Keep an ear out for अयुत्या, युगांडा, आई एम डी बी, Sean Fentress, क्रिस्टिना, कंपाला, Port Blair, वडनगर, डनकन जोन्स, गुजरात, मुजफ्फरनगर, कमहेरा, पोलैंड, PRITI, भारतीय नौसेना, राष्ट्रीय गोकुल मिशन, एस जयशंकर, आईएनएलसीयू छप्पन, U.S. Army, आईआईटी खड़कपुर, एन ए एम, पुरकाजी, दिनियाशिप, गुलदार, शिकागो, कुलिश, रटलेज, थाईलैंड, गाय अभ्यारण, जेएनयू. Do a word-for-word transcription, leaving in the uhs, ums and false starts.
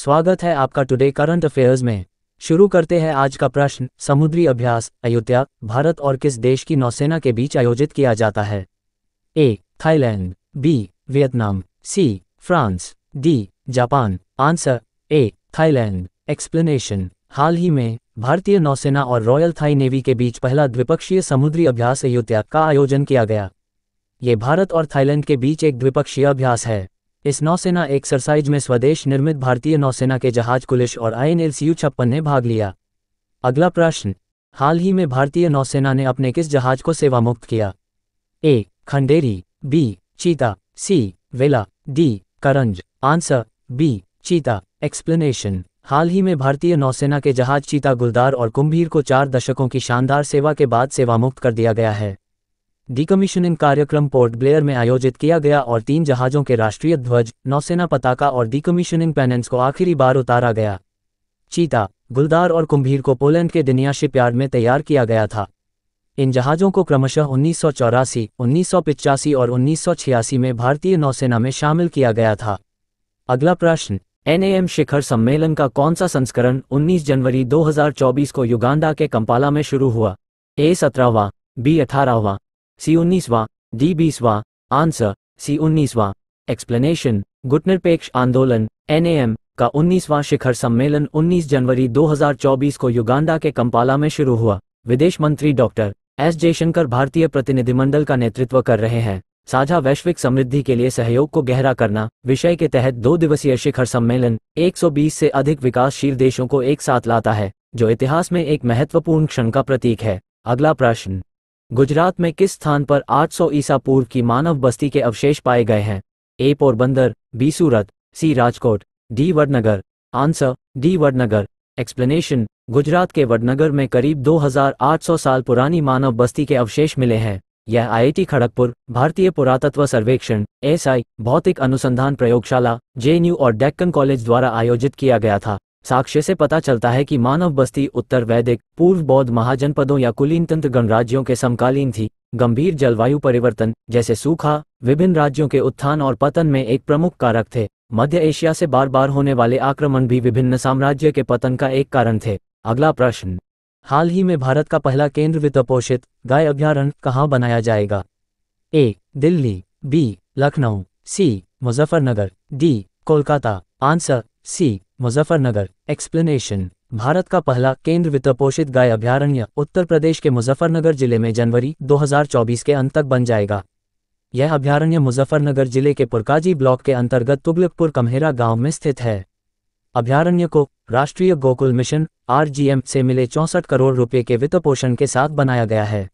स्वागत है आपका टुडे करंट अफेयर्स में। शुरू करते हैं आज का प्रश्न। समुद्री अभ्यास अयुत्या भारत और किस देश की नौसेना के बीच आयोजित किया जाता है? A थाईलैंड, B Vietnam, C France, D Japan. Answer A थाईलैंड। Explanation. हाल ही में भारतीय नौसेना और रॉयल थाई नेवी के बीच पहला द्विपक्षीय समुद्री अभ्यास अयुत्या का आयोजन किया गया। ये भारत और थाईलैंड के बीच एक द्विपक्षीय अभ्यास है। इस नौसेना एक्सरसाइज में स्वदेश निर्मित भारतीय नौसेना के जहाज कुलिश और आईएनएलसीयू छप्पन ने भाग लिया। अगला प्रश्न। हाल ही में भारतीय नौसेना ने अपने किस जहाज को सेवामुक्त किया? ए खंडेरी, बी चीता, सी Vela, D Karanj. Answer B Cheetah. Explanation. हाल ही में भारतीय नौसेना के जहाज चीता, गुलदार और कुंभीर को चार दशकों की शानदार सेवा के बाद सेवामुक्त कर दिया गया है। डिकमीशनिंग कार्यक्रम पोर्ट ब्लेयर में आयोजित किया गया और तीन जहाज़ों के राष्ट्रीय ध्वज, नौसेना पताका और डिकमीशनिंग पैनल्स को आखिरी बार उतारा गया। चीता, गुलदार और कुंभीर को पोलैंड के दिनियाशिप यार्ड में तैयार किया गया था। इन जहाज़ों को क्रमशः उन्नीस सौ चौरासी, उन्नीस सौ पिचासी और उन्नीस सौ छियासी में भारतीय नौसेना में शामिल किया गया था। अगला प्रश्न। एन ए एम शिखर सम्मेलन का कौन सा संस्करण उन्नीस जनवरी दो हज़ार चौबीस को युगांडा के कंपाला में शुरू हुआ? ए सत्रहवां, बी अठारहवां, सी उन्नीसवां, डी बीसवां। आंसर सी उन्नीसवां। एक्सप्लेनेशन। गुटनिरपेक्ष आंदोलन एन ए एम का उन्नीसवां शिखर सम्मेलन उन्नीस जनवरी दो हज़ार चौबीस को युगांडा के कंपाला में शुरू हुआ। विदेश मंत्री डॉक्टर एस जयशंकर भारतीय प्रतिनिधिमंडल का नेतृत्व कर रहे हैं। साझा वैश्विक समृद्धि के लिए सहयोग को गहरा करना विषय के तहत दो दिवसीय शिखर सम्मेलन एक सौ बीस से अधिक विकासशील देशों को एक साथ लाता है, जो इतिहास में एक महत्वपूर्ण क्षण का प्रतीक है। अगला प्रश्न। गुजरात में किस स्थान पर आठ सौ ईसा पूर्व की मानव बस्ती के अवशेष पाए गए हैं? A Porbandar, B Surat, C Rajkot, D वडनगर। Answer D वडनगर। Explanation. गुजरात के वडनगर में करीब दो हज़ार आठ सौ साल पुरानी मानव बस्ती के अवशेष मिले हैं। यह आई आई टी खड़कपुर, भारतीय पुरातत्व सर्वेक्षण एस आई, भौतिक अनुसंधान प्रयोगशाला जे एन यू और डेक्कन कॉलेज द्वारा आयोजित किया गया था। साक्ष्य से पता चलता है कि मानव बस्ती उत्तर वैदिक, पूर्व बौद्ध महाजनपदों या कुलीन तंत्र गणराज्यों के समकालीन थी। गंभीर जलवायु परिवर्तन जैसे सूखा विभिन्न राज्यों के उत्थान और पतन में एक प्रमुख कारक थे। मध्य एशिया से बार बार होने वाले आक्रमण भी विभिन्न साम्राज्य के पतन का एक कारण थे। अगला प्रश्न। हाल ही में भारत का पहला केंद्र वित्त पोषित गाय अभ्यारण्य कहाँ बनाया जाएगा? A Delhi, B Lucknow, C मुजफ्फरनगर, D Kolkata. Answer C मुजफ्फरनगर। Explanation. Bharat का पहला केंद्र वित्त पोषित गाय अभ्यारण्य उत्तर प्रदेश के मुजफ्फरनगर जिले में जनवरी दो हज़ार चौबीस के अंत तक बन जाएगा। यह अभ्यारण्य मुजफ्फरनगर जिले के पुरकाजी ब्लॉक के अंतर्गत तुगलकपुर कमहेरा गांव में स्थित है। अभ्यारण्य को राष्ट्रीय गोकुल मिशन R G M से मिले चौंसठ करोड़ रुपये के वित्त पोषण के साथ बनाया गया है।